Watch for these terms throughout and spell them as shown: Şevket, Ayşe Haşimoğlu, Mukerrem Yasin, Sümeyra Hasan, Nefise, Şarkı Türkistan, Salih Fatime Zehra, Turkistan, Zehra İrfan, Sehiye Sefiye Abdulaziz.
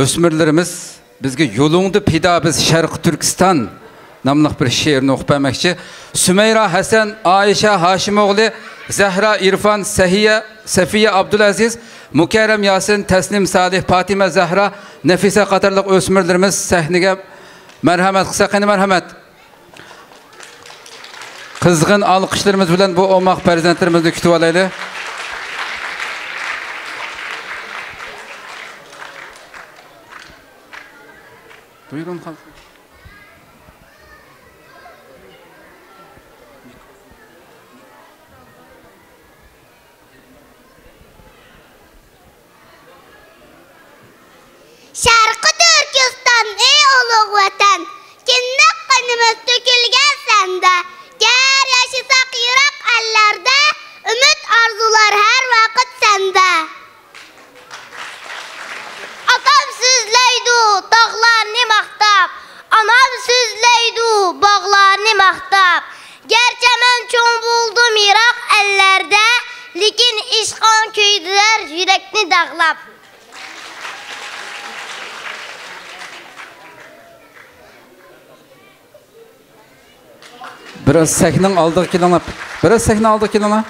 ösmürlerimiz bizge yolundu pida biz Şarkı Türkistan namlık bir şiirini okupamakçı. Sümeyra Hasan, Ayşe Haşimoğlu, Zehra İrfan, Sehiye Sefiye Abdulaziz, Mukerrem Yasin, Teslim Salih, Fatime Zehra, Nefise qatarlıq ösmürlerimiz sahnege merhamet qısaqını merhamet. Kızgın alkışlarımız bilen bu olmak prezentlerimizi kütüb alaylı. Buyurun kalsın. Şarkı Türkistan ey ulug' vatan, kindik qanimiz tökülgen sende. Ger yaşasak yirak ellerde, ümit arzular her vakit sende. Atam süzleydi dağlarını maqtab, anam süzleydi bağlarını maqtab. Gerçi men çoğun buldum yirak ellerde, lekin işğan köydüler yürekni dağlab. Biraz sahnen aldık kilana. Biraz sahne aldık kilana.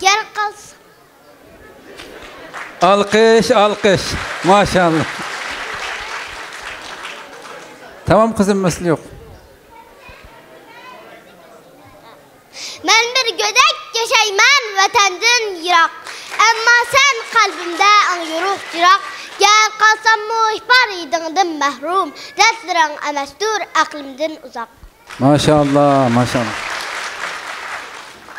Gel kalsın. Alkış, alkış. Maşallah. Tamam kızım, mesele yok. Ben bir gödek yaşayman vatandan yirak. Ama sen kalbimde an yuruk cirak. Gel kalsam muhbar idindim mahrum. Destren emestur aklımdan uzak. Maşallah, maşallah.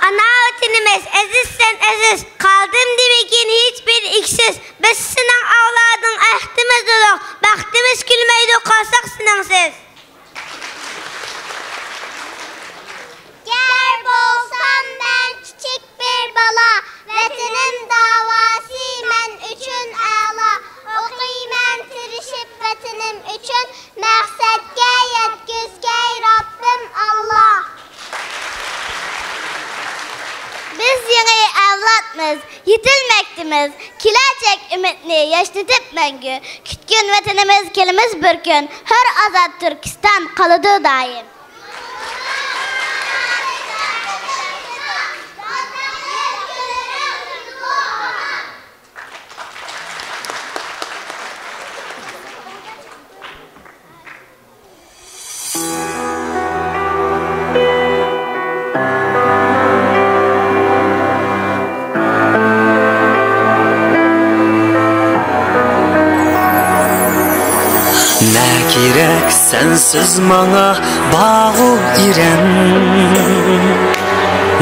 Ana vatanımız aziz sen aziz. Kaldım demekin hiçbir iksiz. Biz sınan ağladın, ahdimiz oluk. Baktimiz gülmeydi, kalsak sınansız. Gel bolsam ben küçük bir bala. Vatanın davası men üçün ala. Okuyman tırışıp vatanım üçün, məqsədgə yetküzgə Rabbim Allah. Biz yeni evlatımız, yitilmektimiz, kilacak ümitini yaşnitip məngü. Kütkün vatanımız kelimiz bir gün, her azad Türkistan kalıdı daim. Gerek sensiz bana bağıl irem,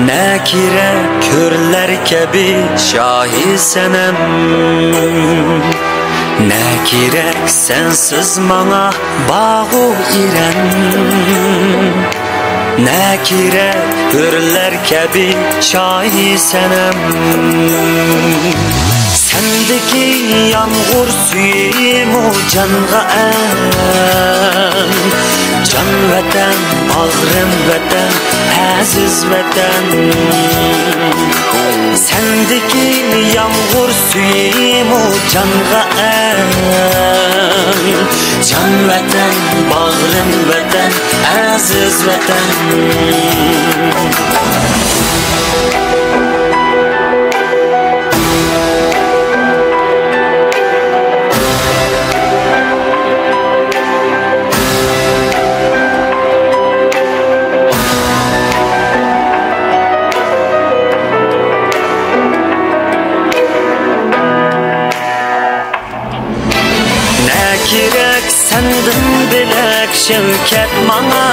ne gerek körler kebi şahi senem, ne gerek sensiz bana bağıl irem, ne gerek körler kebi şahi senem. Sendeki yağmur suyum o canğa en, can vatan, ağrım vatan, aziz vatan. Sendeki yağmur suyum o canğa en, can vatan, ağrım vatan, aziz vatan. Şevket bana,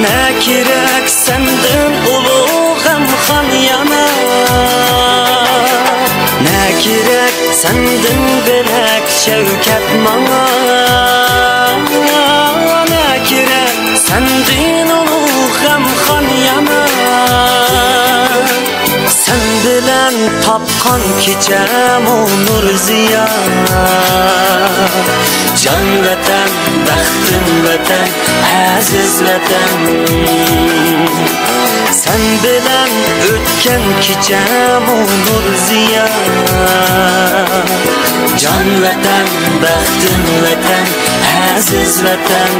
ne gerek senden uluğum han yana, ne gerek senden bilek Şevket bana, ne gerek senden uluğum han yana. Sen bilen tapkan keçem o nur ziya, can vatan, baxtim vatan, aziz vatan. Sen bilen ötken kiçem olur ziyan. Can vatan, bahtın vatan, aziz vatan.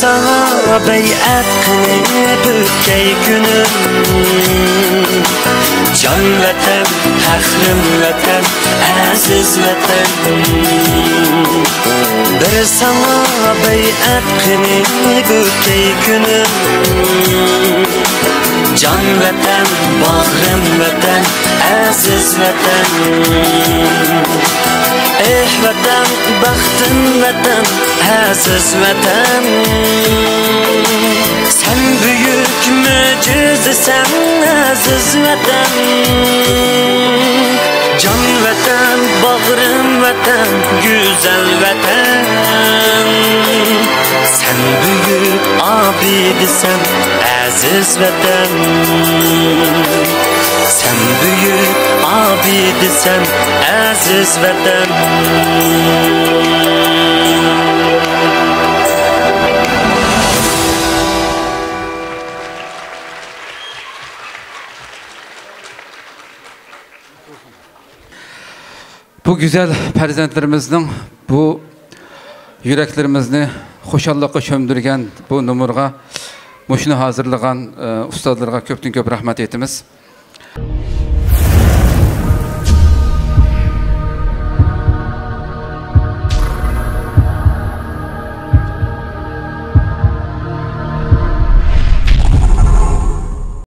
Sana beyat kılıp ötkey günüm. Can vatan, hahrım vatan, aziz vatan. Bir sana beyat kılıp ötkey günüm. Can vatan, bahrım vatan, aziz vatan. Eh vatan, bahtın vatan, aziz vatan. Sen büyük mucizesin aziz vatan. Can vatan, bağrım vatan, güzel vatan. Sen büyük abidisin aziz vatan. Sen büyük abidisin aziz vatan. Bu güzel prezentlerimizin, bu yüreklerimizni hoşallıkı çömdürgen bu numurga, muşunu hazırlayan ustadlarga köptün köp rahmet etimiz.